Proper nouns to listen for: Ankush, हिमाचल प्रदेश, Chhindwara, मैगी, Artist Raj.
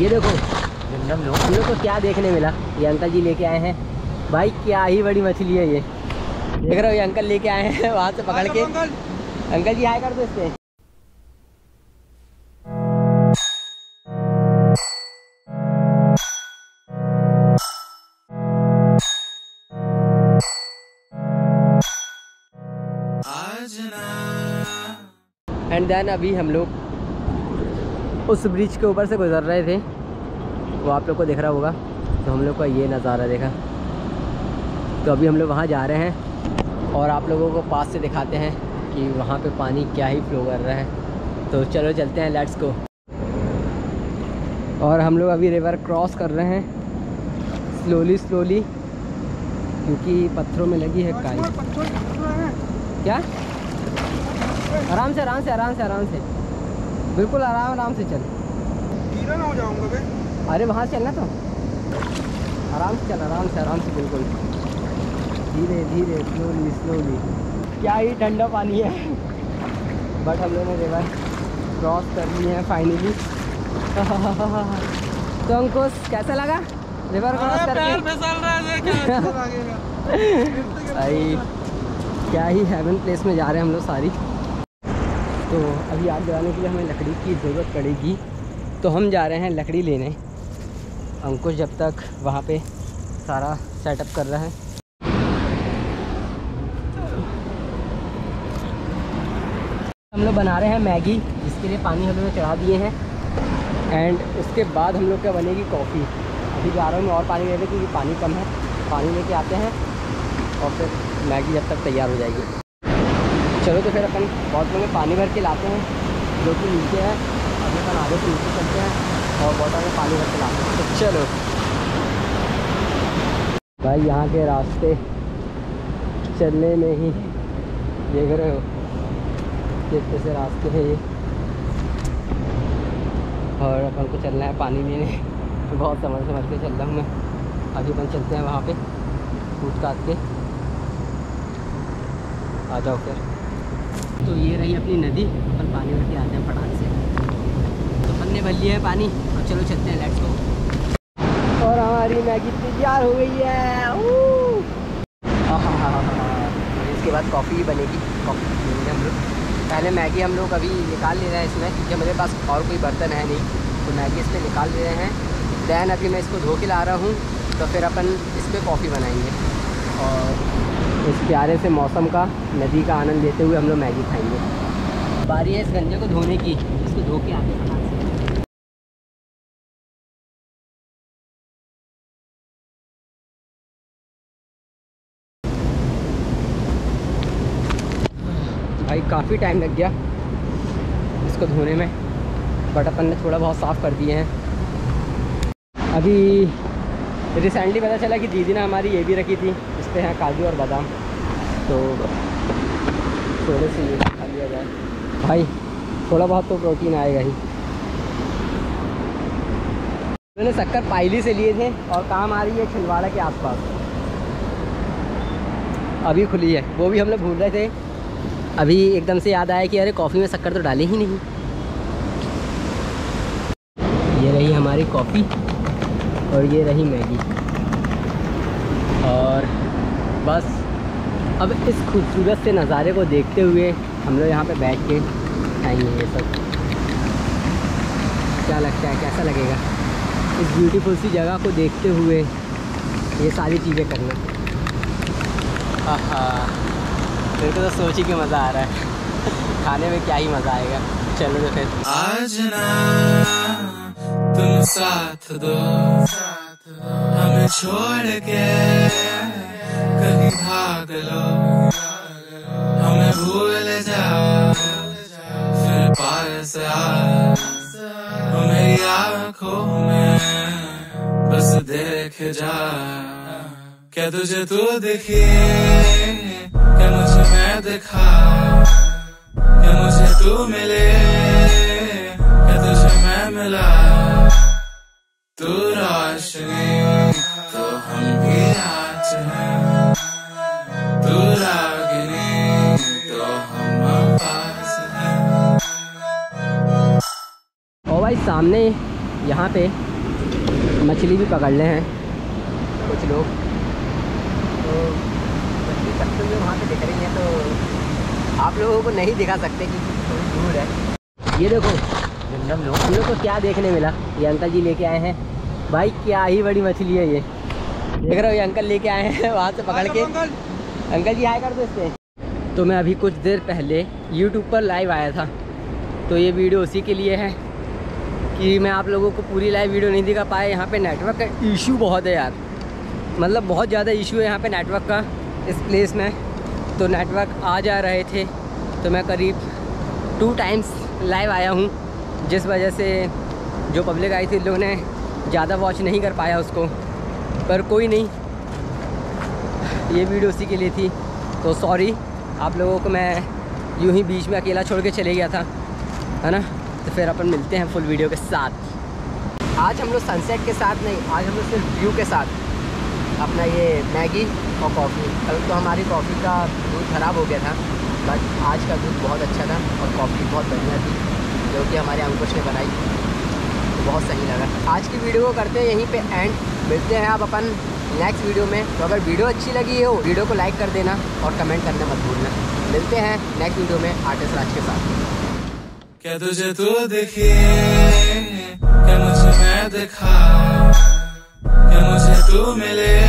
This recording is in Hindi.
ये देखो हम लोग को क्या देखने मिला, ये अंकल जी लेके आए हैं। भाई क्या ही बड़ी मछली है ये, देख रहे हो, ये अंकल लेके आए हैं वहाँ से पकड़ के। अंकल जी हाय कर दो इससे। एंड देन अभी हम लोग उस ब्रिज के ऊपर से गुजर रहे थे, वो आप लोग को दिख रहा होगा। तो हम लोग का ये नज़ारा देखा, तो अभी हम लोग वहाँ जा रहे हैं और आप लोगों को पास से दिखाते हैं कि वहाँ पे पानी क्या ही फ्लो कर रहा है। तो चलो चलते हैं, लेट्स गो। और हम लोग अभी रिवर क्रॉस कर रहे हैं स्लोली स्लोली, क्योंकि पत्थरों में लगी है काई। क्या आराम से आराम से आराम से आराम से, बिल्कुल आराम आराम से चल, गीला ना हो जाऊंगा बे। अरे वहाँ से चलना, तो आराम से चल, आराम से बिल्कुल धीरे धीरे स्लोली स्लोली। क्या ही ठंडा पानी है। बट हम लोगों ने रिवर क्रॉस कर ली है फाइनली। तो अंकुश कैसा लगा रिवर क्रॉस करके? क्या ही हेवन प्लेस में जा रहे हैं हम लोग सारी। तो अभी आग जलाने के लिए हमें लकड़ी की ज़रूरत पड़ेगी, तो हम जा रहे हैं लकड़ी लेने। अंकुश जब तक वहाँ पे सारा सेटअप कर रहा है। हम लोग बना रहे हैं मैगी, जिसके लिए पानी हम लोग ने चढ़ा दिए हैं। एंड उसके बाद हम लोग क्या बनेगी कॉफ़ी। अभी जा रहा हूँ मैं और पानी ले लेते, क्योंकि पानी कम है, पानी लेके आते हैं और फिर मैगी जब तक तैयार हो जाएगी। चलो तो फिर अपन बॉटल में पानी भर के लाते हैं जो कि नीचे है, अभी अपन आगे से नीचे चलते हैं और बॉटल में पानी भर के लाते हैं। तो चलो भाई, यहाँ के रास्ते चलने में ही देख रहे हो किस तरह से रास्ते हैं ये, और अपन को चलना है पानी लेने। तो बहुत समझ के चल रहा हूँ मैं। अभी अपन चलते हैं वहाँ पर कूद काट के, आ जाओ फिर। तो ये रही अपनी नदी, अपन पानी भर के आते हैं पटान से। तो अपन ने भर लिया है पानी, और चलो चलते हैं, लेट्स गो। और हमारी मैगी तैयार हो गई है। इसके बाद कॉफ़ी भी बनेगी, कॉफ़ी पीएंगे हम लोग। पहले मैगी हम लोग अभी निकाल ले रहे हैं इसमें, क्योंकि मेरे पास और कोई बर्तन है नहीं, तो मैगी इसमें निकाल ले रहे हैं। दैन अभी मैं इसको धो के ला रहा हूँ, तो फिर अपन इसमें कॉफ़ी बनाएंगे और इस प्यारे से मौसम का, नदी का आनंद लेते हुए हम लोग मैगी खाएंगे। बारी है इस गंजे को धोने की, इसको धो के आते हैं। भाई काफ़ी टाइम लग गया इसको धोने में, बट अपन ने थोड़ा बहुत साफ़ कर दिए हैं। अभी रिसेंटली पता चला कि दीदी ने हमारी ये भी रखी थी, इसपे हैं काजू और बादाम, तो थोड़े से ये खा लिया जाए। भाई थोड़ा बहुत तो प्रोटीन आएगा ही। उन्होंने शक्कर पायली से लिए थे और काम आ रही है छिंदवाड़ा के आसपास, अभी खुली है, वो भी हम लोग भूल रहे थे। अभी एकदम से याद आया कि अरे कॉफ़ी में शक्कर तो डाली ही नहीं। ये रही हमारी कॉफ़ी और ये रही मैगी, और बस अब इस खूबसूरत से नज़ारे को देखते हुए हम लोग यहाँ पे बैठ के खाएंगे ये सब। क्या लगता है कैसा लगेगा इस ब्यूटीफुल सी जगह को देखते हुए ये सारी चीज़ें करना? आहा, मेरे को तो सोच ही के मज़ा आ रहा है। खाने में क्या ही मज़ा आएगा। चलो तो फिर आज ना तुम साथ दो, हमें छोड़ के कहीं भाग लो, हमें भूल जाओ फिर पार से आओ, मेरी आँखों में बस देख जा, क्या तुझे तू दिखे, क्या मुझे मैं दिखा, क्या मुझे तू मिले, क्या तुझे मैं मिला, तू रोशनी तो हम भी आज हैं, तू रागिनी तो हम पास हैं। और भाई सामने यहाँ पे मछली भी पकड़ ले हैं कुछ लोग, तो मछली पकड़ते हुए वहाँ से दिख रही है, तो आप लोगों को नहीं दिखा सकते कि थोड़ी दूर है। ये देखो हम लोग को क्या देखने मिला, ये अंकल जी लेके आए हैं। भाई क्या ही बड़ी मछली है ये, देख रहे हो, ये अंकल लेके आए हैं वहाँ से पकड़ के। अंकल जी हाय कर दो इससे। तो मैं अभी कुछ देर पहले YouTube पर लाइव आया था, तो ये वीडियो उसी के लिए है कि मैं आप लोगों को पूरी लाइव वीडियो नहीं दिखा पाया। यहाँ पे नेटवर्क का इशू बहुत है यार, मतलब बहुत ज़्यादा इशू है यहाँ पे नेटवर्क का इस प्लेस में। तो नेटवर्क आ जा रहे थे, तो मैं करीब 2 टाइम्स लाइव आया हूँ, जिस वजह से जो पब्लिक आई थी लोगों ने ज़्यादा वॉच नहीं कर पाया उसको। पर कोई नहीं, ये वीडियो उसी के लिए थी, तो सॉरी आप लोगों को। मैं यूं ही बीच में अकेला छोड़ के चले गया था, है ना। तो फिर अपन मिलते हैं फुल वीडियो के साथ। आज हम लोग सनसेट के साथ नहीं, आज हम लोग सिर्फ व्यू के साथ अपना ये मैगी और कॉफ़ी। कल तो हमारी कॉफ़ी का दूध ख़राब हो गया था, बट आज का दूध बहुत अच्छा था और कॉफ़ी बहुत बढ़िया थी, जो कि हमारे अंकुश ने बनाई, तो बहुत सही लगा। आज की वीडियो को करते हैं यहीं पर एंड, मिलते हैं आप अपन नेक्स्ट वीडियो में। तो अगर वीडियो अच्छी लगी हो, वीडियो को लाइक कर देना और कमेंट करना मत भूलना। मिलते हैं नेक्स्ट वीडियो में आर्टिस्ट राज के साथ। क्या तुझे तू दिखे, क्या मुझे मैं दिखा, क्या मुझे तू मिले।